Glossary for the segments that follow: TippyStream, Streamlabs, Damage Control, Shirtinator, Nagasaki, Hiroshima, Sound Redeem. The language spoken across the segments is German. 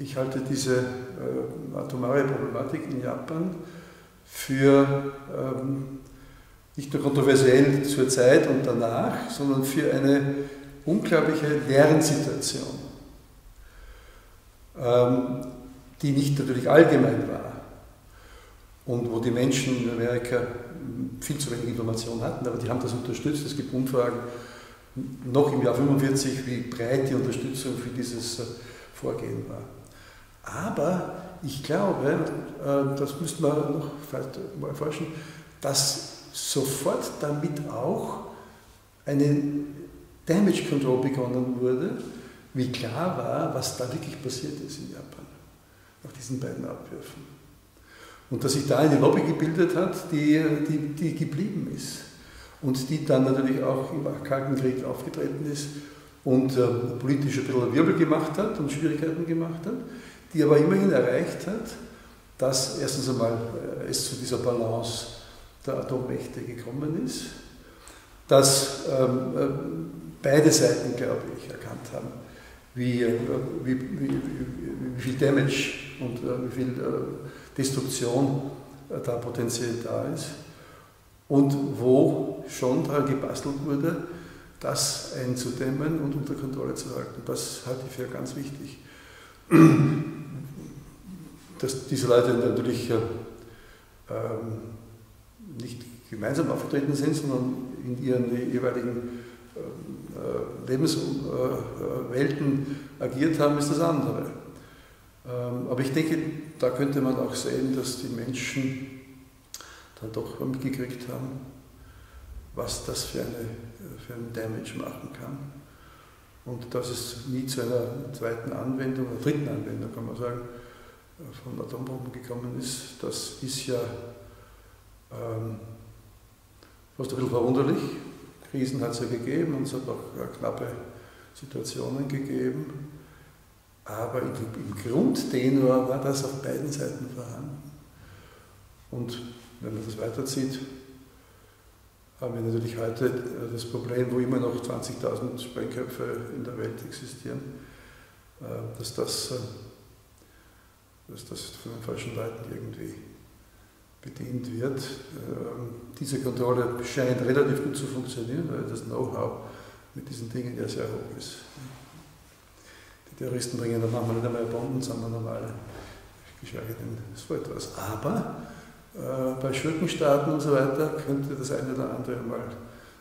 Ich halte diese atomare Problematik in Japan für nicht nur kontroversiell zur Zeit und danach, sondern für eine unglaubliche Lernsituation, die nicht natürlich allgemein war und wo die Menschen in Amerika viel zu wenig Informationen hatten, aber die haben das unterstützt. Es gibt Umfragen, noch im Jahr 1945, wie breit die Unterstützung für dieses Vorgehen war. Aber ich glaube, das müsste man noch mal erforschen, dass sofort damit auch eine Damage Control begonnen wurde, wie klar war, was da wirklich passiert ist in Japan, nach diesen beiden Abwürfen. Und dass sich da eine Lobby gebildet hat, die geblieben ist und die dann natürlich auch im Kalten Krieg aufgetreten ist und politisch ein bisschen Wirbel gemacht hat und Schwierigkeiten gemacht hat, die aber immerhin erreicht hat, dass erstens einmal es zu dieser Balance der Atommächte gekommen ist, dass beide Seiten, glaube ich, erkannt haben, wie viel Damage und wie viel Destruktion da potenziell da ist und wo schon daran gebastelt wurde, das einzudämmen und unter Kontrolle zu halten. Das halte ich für ganz wichtig. Dass diese Leute natürlich nicht gemeinsam aufgetreten sind, sondern in ihren jeweiligen Lebenswelten agiert haben, ist das andere. Aber ich denke, da könnte man auch sehen, dass die Menschen dann doch mitgekriegt haben, was das für einen Damage machen kann. Und dass es nie zu einer zweiten Anwendung, oder dritten Anwendung, kann man sagen, von Atombomben gekommen ist, das ist ja fast ein bisschen verwunderlich. Krisen hat es ja gegeben und es hat auch knappe Situationen gegeben. Aber im Grundtenor war das auf beiden Seiten vorhanden. Und wenn man das weiterzieht, haben wir natürlich heute das Problem, wo immer noch 20.000 Sprengköpfe in der Welt existieren, dass das von den falschen Leuten irgendwie bedient wird. Diese Kontrolle scheint relativ gut zu funktionieren, weil das Know-how mit diesen Dingen ja sehr hoch ist. Die Terroristen bringen dann manchmal nicht einmal Bomben, sondern normale, geschweige denn so etwas. Aber bei Schurkenstaaten und so weiter könnte das eine oder andere mal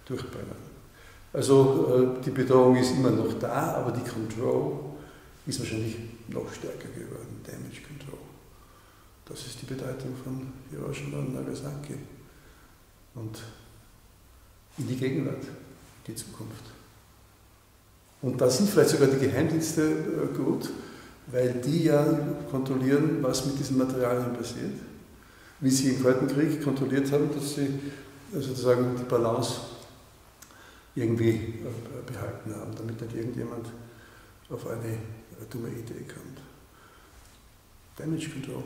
durchbrennen. Also die Bedrohung ist immer noch da, aber die Control ist wahrscheinlich noch stärker geworden, Damage Control. Das ist die Bedeutung von Hiroshima und Nagasaki und in die Gegenwart, die Zukunft. Und da sind vielleicht sogar die Geheimdienste gut, weil die ja kontrollieren, was mit diesen Materialien passiert. Wie sie im Kalten Krieg kontrolliert haben, dass sie sozusagen die Balance irgendwie behalten haben, damit nicht irgendjemand auf eine dumme Idee kommt. Damage Control.